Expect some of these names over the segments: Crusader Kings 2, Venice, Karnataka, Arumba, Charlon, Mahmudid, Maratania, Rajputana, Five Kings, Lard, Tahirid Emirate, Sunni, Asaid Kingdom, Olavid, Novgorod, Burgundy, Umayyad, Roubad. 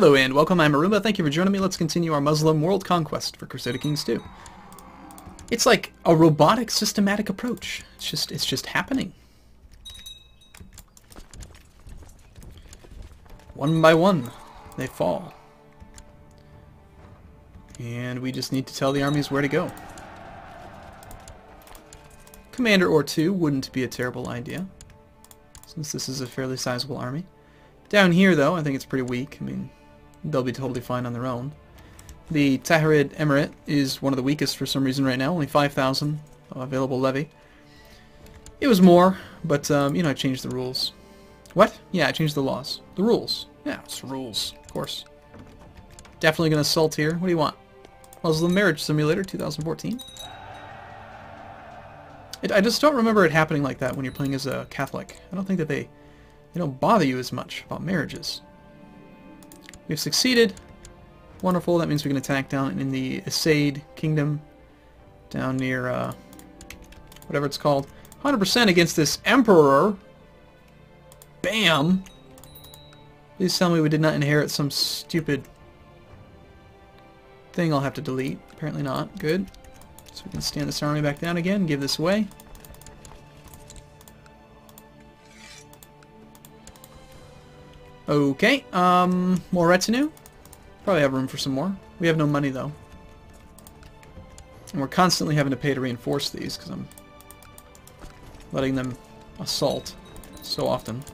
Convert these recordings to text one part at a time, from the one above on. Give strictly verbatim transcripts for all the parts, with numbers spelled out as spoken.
Hello and welcome, I'm Arumba, thank you for joining me. Let's continue our Muslim world conquest for Crusader Kings two. It's like a robotic, systematic approach. It's just, it's just happening. One by one, they fall. And we just need to tell the armies where to go. Commander or two wouldn't be a terrible idea, since this is a fairly sizable army. Down here, though, I think it's pretty weak. I mean, they'll be totally fine on their own. The Tahirid Emirate is one of the weakest for some reason right now. Only five thousand available levy. It was more, but, um, you know, I changed the rules. What? Yeah, I changed the laws. The rules. Yeah, it's rules, of course. Definitely gonna assault here. What do you want? Muslim Marriage Simulator two thousand fourteen? It, I just don't remember it happening like that when you're playing as a Catholic. I don't think that they... They don't bother you as much about marriages. We've succeeded. Wonderful. That means we can attack down in the Asaid Kingdom. Down near, uh, whatever it's called. one hundred percent against this emperor. Bam! Please tell me we did not inherit some stupid thing I'll have to delete. Apparently not. Good. So we can stand this army back down again. Give this away. Okay, um, more retinue. Probably have room for some more. We have no money, though. And we're constantly having to pay to reinforce these, because I'm letting them assault so often.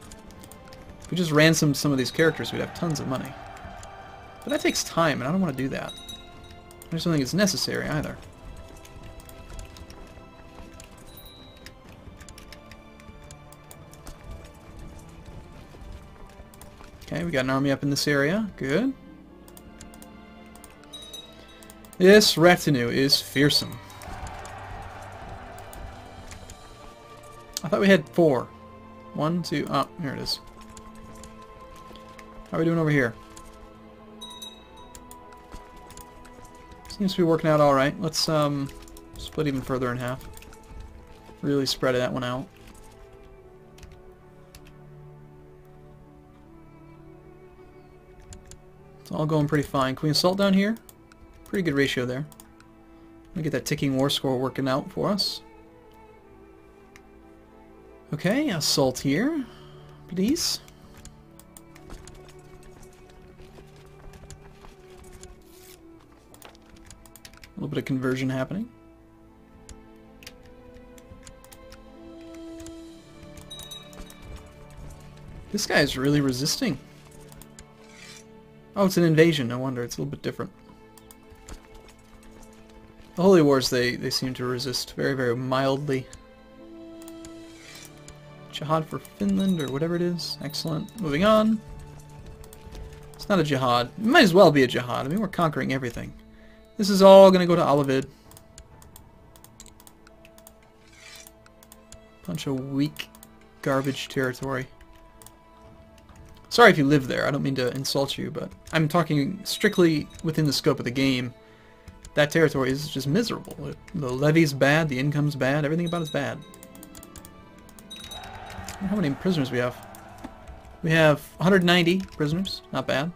If we just ransomed some of these characters, we'd have tons of money. But that takes time, and I don't want to do that. I just don't think it's necessary, either. We got an army up in this area. Good. This retinue is fearsome. I thought we had four. One, two, oh, here it is. How are we doing over here? Seems to be working out alright. Let's um, split even further in half. Really spread that one out. It's all going pretty fine. Can we assault down here? Pretty good ratio there. Let me get that ticking war score working out for us. Okay, assault here, please. A little bit of conversion happening. This guy is really resisting. Oh, it's an invasion, no wonder. It's a little bit different. The Holy Wars, they, they seem to resist very, very mildly. Jihad for Finland, or whatever it is. Excellent. Moving on. It's not a jihad. It might as well be a jihad. I mean, we're conquering everything. This is all going to go to Olavid. Bunch of weak garbage territory. Sorry if you live there, I don't mean to insult you, but I'm talking strictly within the scope of the game. That territory is just miserable. The levy's bad, the income's bad, everything about it's bad. I don't know how many prisoners we have. We have one hundred ninety prisoners, not bad.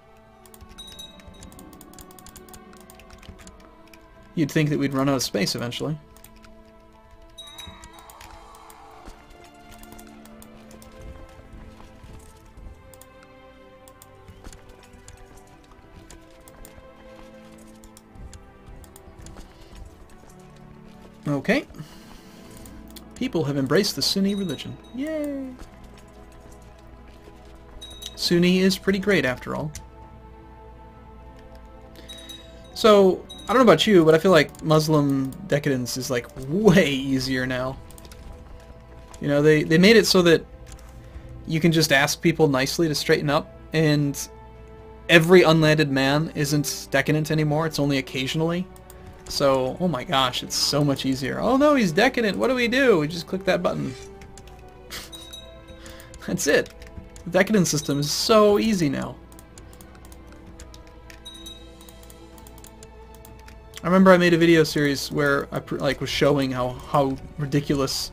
You'd think that we'd run out of space eventually. Okay. People have embraced the Sunni religion. Yay! Sunni is pretty great, after all. So, I don't know about you, but I feel like Muslim decadence is, like, way easier now. You know, they, they made it so that you can just ask people nicely to straighten up, and every unlanded man isn't decadent anymore, it's only occasionally. So, oh my gosh, it's so much easier. Oh no, he's decadent, what do we do? We just click that button. That's it. The decadent system is so easy now. I remember I made a video series where I pr like was showing how, how ridiculous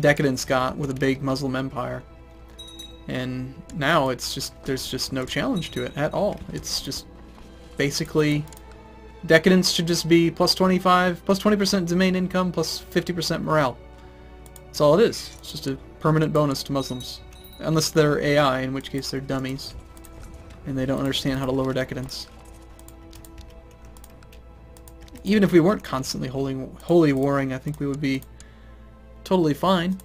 decadence got with a big Muslim empire. And now it's just, there's just no challenge to it at all. It's just basically decadence should just be plus twenty-five, plus twenty percent domain income, plus fifty percent morale. That's all it is. It's just a permanent bonus to Muslims. Unless they're A I, in which case they're dummies. And they don't understand how to lower decadence. Even if we weren't constantly holy, holy warring, I think we would be totally fine.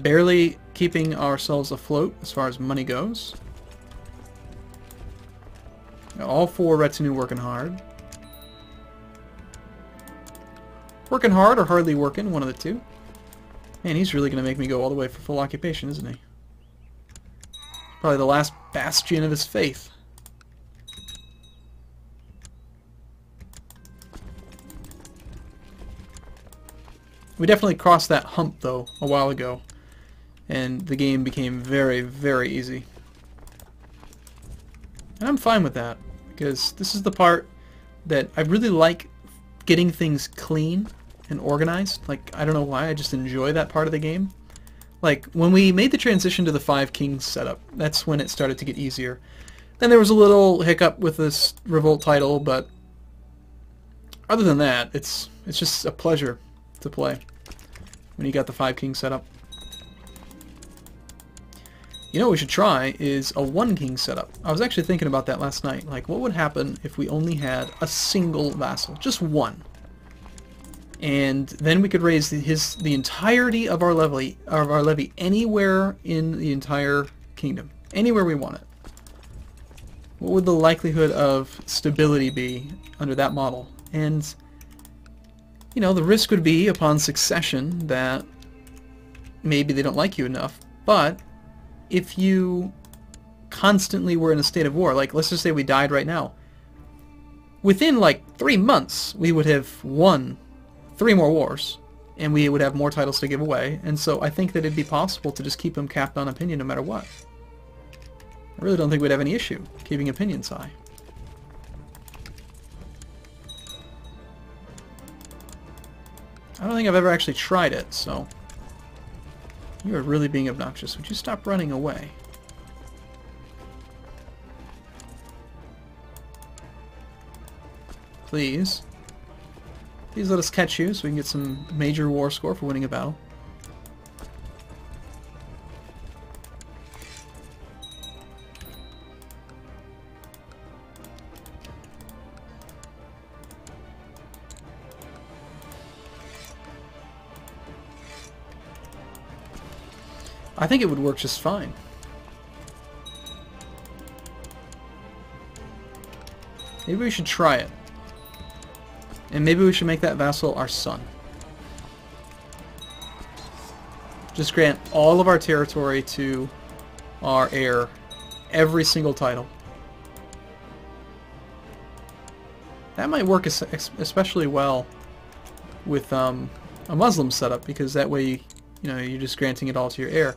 Barely keeping ourselves afloat as far as money goes. All four retinue working hard. Working hard or hardly working, one of the two. Man, he's really going to make me go all the way for full occupation, isn't he? Probably the last bastion of his faith. We definitely crossed that hump, though, a while ago. And the game became very, very easy. And I'm fine with that, because this is the part that I really like getting things clean and organized. Like, I don't know why, I just enjoy that part of the game. Like, when we made the transition to the Five Kings setup, that's when it started to get easier. Then there was a little hiccup with this Revolt title, but other than that, it's it's just a pleasure to play when you got the Five Kings setup. You know what we should try is a one king setup. I was actually thinking about that last night. Like, what would happen if we only had a single vassal? Just one. And then we could raise the, his, the entirety of our, levy, of our levy anywhere in the entire kingdom. Anywhere we want it. What would the likelihood of stability be under that model? And, you know, the risk would be upon succession that maybe they don't like you enough, but if you constantly were in a state of war, like let's just say we died right now, within like three months we would have won three more wars and we would have more titles to give away, and so I think that it'd be possible to just keep them capped on opinion no matter what. I really don't think we'd have any issue keeping opinions high. I don't think I've ever actually tried it, so... You are really being obnoxious. Would you stop running away? Please. Please let us catch you so we can get some major war score for winning a battle. I think it would work just fine. Maybe we should try it. And maybe we should make that vassal our son. Just grant all of our territory to our heir. Every single title. That might work especially well with um, a Muslim setup, because that way you, you know, you're just granting it all to your heir.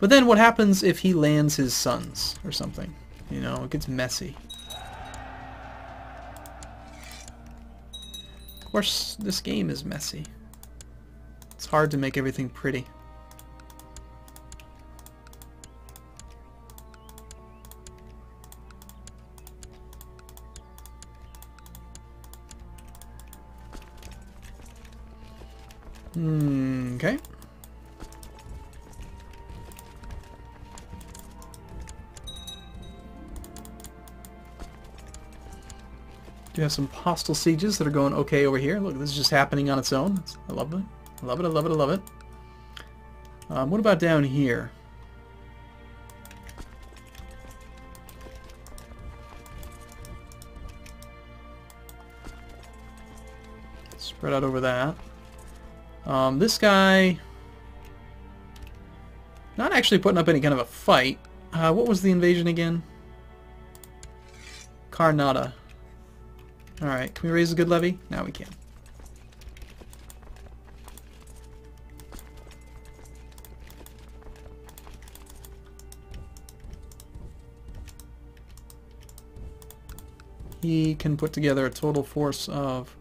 But then what happens if he lands his sons or something? You know, it gets messy. Of course, this game is messy. It's hard to make everything pretty. Hmm, okay. Do have some hostile sieges that are going okay over here. Look, this is just happening on its own. It's, I love it. I love it, I love it, I love it. Um, what about down here? Spread out over that. Um, this guy... Not actually putting up any kind of a fight. Uh, what was the invasion again? Karnataka. Alright, can we raise a good levy? Now we can. he can put together a total force of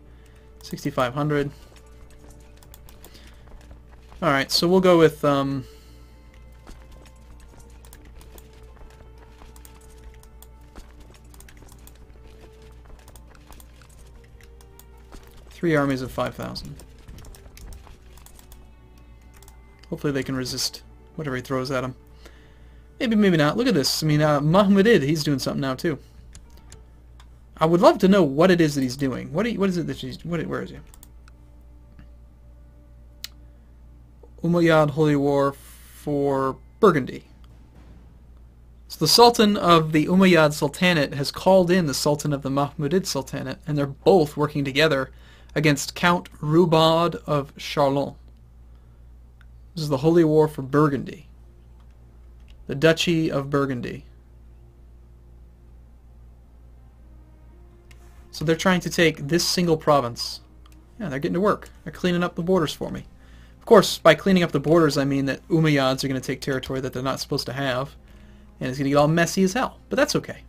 sixty-five hundred. Alright, so we'll go with um, three armies of five thousand. Hopefully they can resist whatever he throws at them. Maybe, maybe not. Look at this. I mean, uh, Mahmudid, he's doing something now, too. I would love to know what it is that he's doing. What, you, what is it that he's... What, where is he? Umayyad, Holy War for Burgundy. So the Sultan of the Umayyad Sultanate has called in the Sultan of the Mahmudid Sultanate, and they're both working together against Count Roubad of Charlon. This is the Holy War for Burgundy. The Duchy of Burgundy. So they're trying to take this single province. Yeah, they're getting to work. They're cleaning up the borders for me. Of course, by cleaning up the borders, I mean that Umayyads are going to take territory that they're not supposed to have. And it's going to get all messy as hell. But that's okay.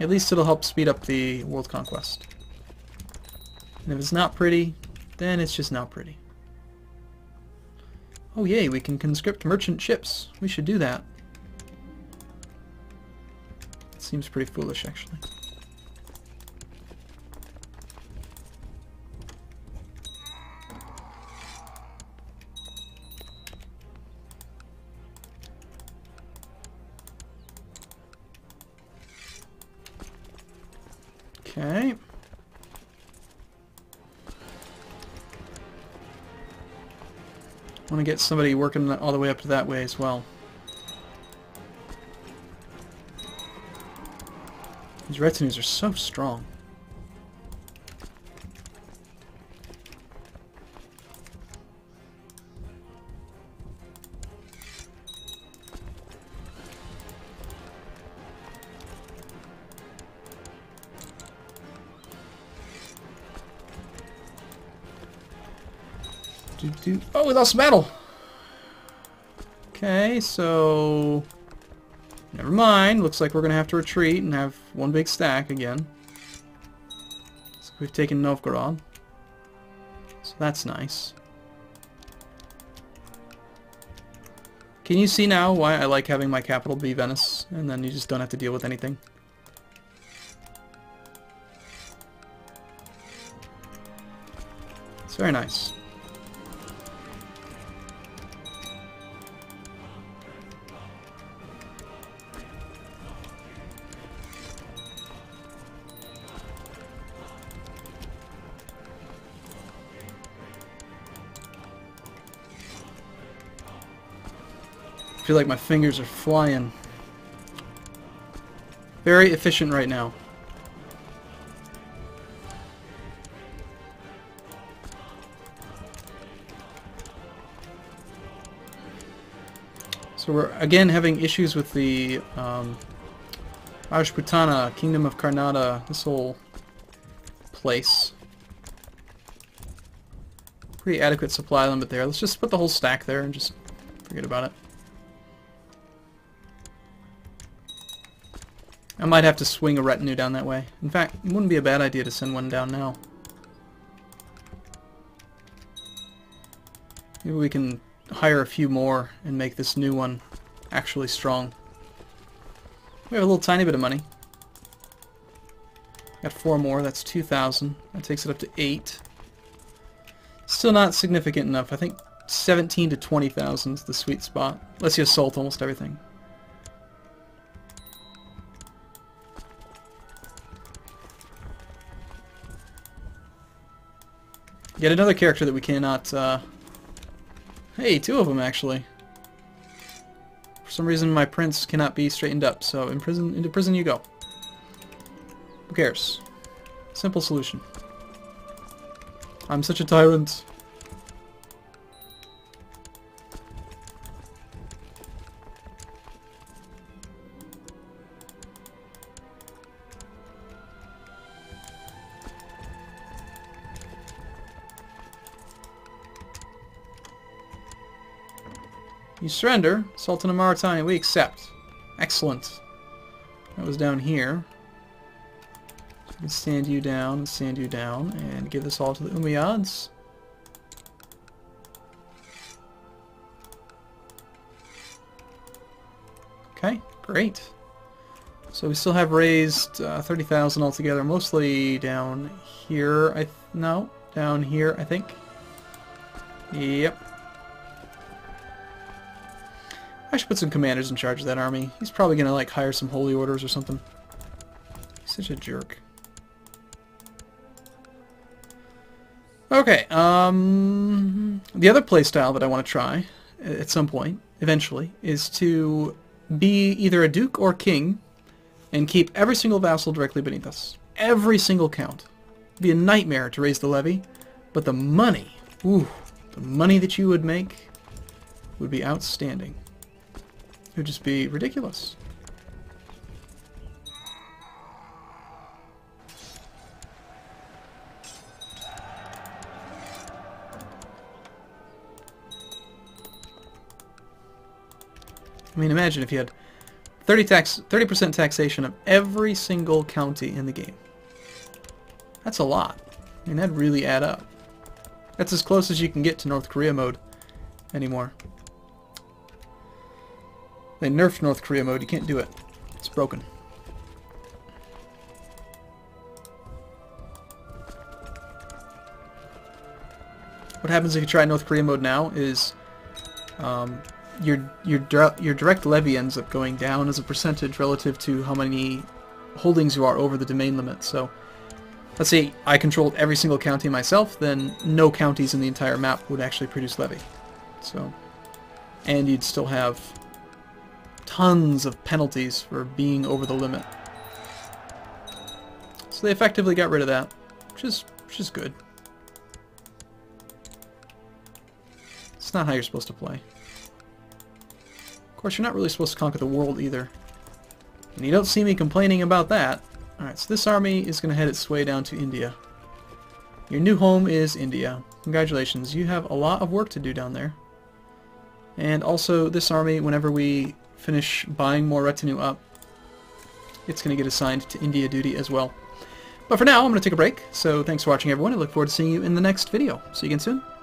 At least it'll help speed up the world conquest. And if it's not pretty, then it's just not pretty. Oh yay, we can conscript merchant ships. We should do that. It seems pretty foolish, actually. Okay. I want to get somebody working all the way up to that way as well. These retinues are so strong. Oh, we lost battle! Okay, so... Never mind. Looks like we're going to have to retreat and have one big stack again. So we've taken Novgorod. So that's nice. Can you see now why I like having my capital be Venice? And then you just don't have to deal with anything. It's very nice. I feel like my fingers are flying. Very efficient right now. So we're again having issues with the um, Rajputana, Kingdom of Karnataka, this whole place. Pretty adequate supply limit there. Let's just put the whole stack there and just forget about it. I might have to swing a retinue down that way. In fact, it wouldn't be a bad idea to send one down now. Maybe we can hire a few more and make this new one actually strong. We have a little tiny bit of money. Got four more, that's two thousand. That takes it up to eight. Still not significant enough. I think seventeen to twenty thousand is the sweet spot. Unless you assault almost everything. Yet another character that we cannot, uh... Hey, two of them, actually. For some reason, my prince cannot be straightened up, so in prison, into prison you go. Who cares? Simple solution. I'm such a tyrant. You surrender, Sultan of Maratania, we accept. Excellent. That was down here. We can sand you down and sand you down and give this all to the Umayyads. Okay, great. So we still have raised uh, thirty thousand altogether, mostly down here, I th no, down here, I think. Yep. I should put some commanders in charge of that army. He's probably gonna like hire some holy orders or something. He's such a jerk. Okay, um, the other playstyle that I want to try at some point, eventually, is to be either a duke or king and keep every single vassal directly beneath us. Every single count. It'd be a nightmare to raise the levy, but the money, ooh, the money that you would make would be outstanding. It would just be ridiculous. I mean, imagine if you had thirty tax, thirty percent taxation of every single county in the game. That's a lot. I mean, that'd really add up. That's as close as you can get to North Korea mode anymore. They nerfed North Korea mode. You can't do it. It's broken. What happens if you try North Korea mode now is... Um, Your, your, your direct levy ends up going down as a percentage relative to how many holdings you are over the domain limit. So, let's say I controlled every single county myself, then no counties in the entire map would actually produce levy. So, and you'd still have tons of penalties for being over the limit. So they effectively got rid of that, which is, which is good. It's not how you're supposed to play. Of course, you're not really supposed to conquer the world either. And you don't see me complaining about that. Alright, so this army is going to head its way down to India. Your new home is India. Congratulations, you have a lot of work to do down there. And also, this army, whenever we finish buying more retinue up, it's going to get assigned to India duty as well. But for now, I'm going to take a break. So thanks for watching, everyone. I look forward to seeing you in the next video. See you again soon.